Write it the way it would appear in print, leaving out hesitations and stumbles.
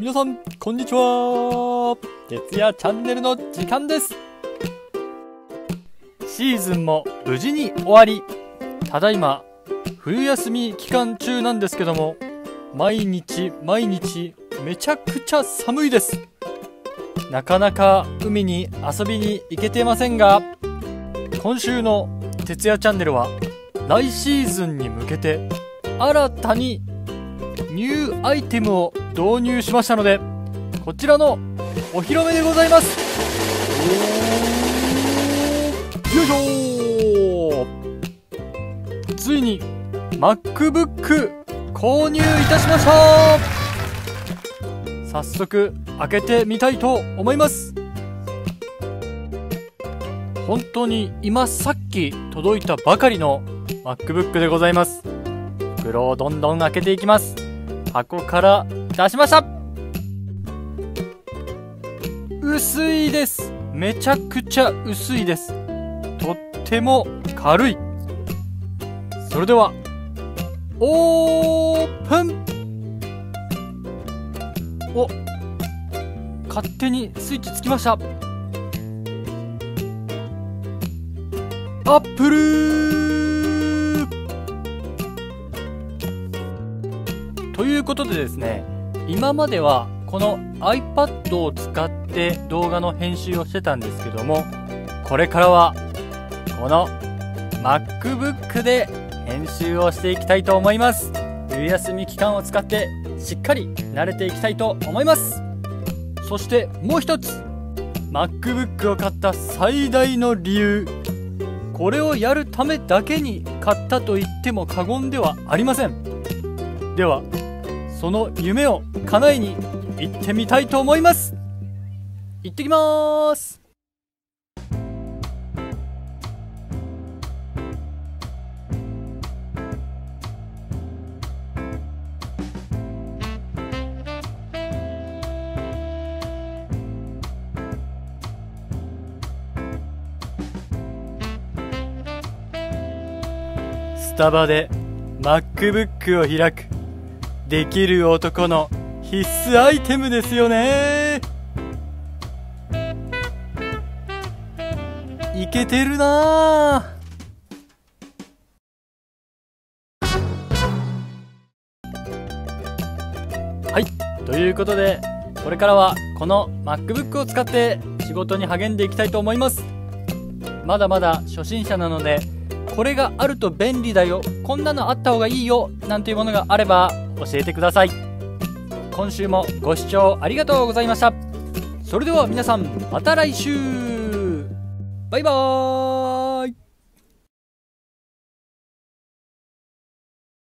皆さんこんにちは。徹夜チャンネルの時間です。シーズンも無事に終わり、ただいま冬休み期間中なんですけども、毎日めちゃくちゃ寒いです。なかなか海に遊びに行けてませんが、今週の徹夜チャンネルは来シーズンに向けて新たにニューアイテムを導入しましたので、こちらのお披露目でございます。よいしょー、ついに MacBook 購入いたしました。早速開けてみたいと思います。本当に今さっき届いたばかりの MacBook でございます。袋をどんどん開けていきます。箱から出しました。薄いです。めちゃくちゃ薄いです。とっても軽い。それではオープン。お、勝手にスイッチつきました。アップルということでですね、今まではこの iPad を使って動画の編集をしてたんですけども、これからはこの MacBook で編集をしていきたいと思います。冬休み期間を使ってしっかり慣れていきたいと思います。そしてもう一つ、 MacBook を買った最大の理由、これをやるためだけに買ったと言っても過言ではありません。ではその夢を叶えに行ってみたいと思います。行ってきます。スタバで MacBook を開くできる男の必須アイテムですよね。イケてるな。はい、ということでこれからはこの MacBook を使って仕事に励んでいきたいと思います。まだまだ初心者なので、これがあると便利だよ、こんなのあった方がいいよなんていうものがあれば教えてください。今週もご視聴ありがとうございました。それでは皆さん、また来週。バイバーイ。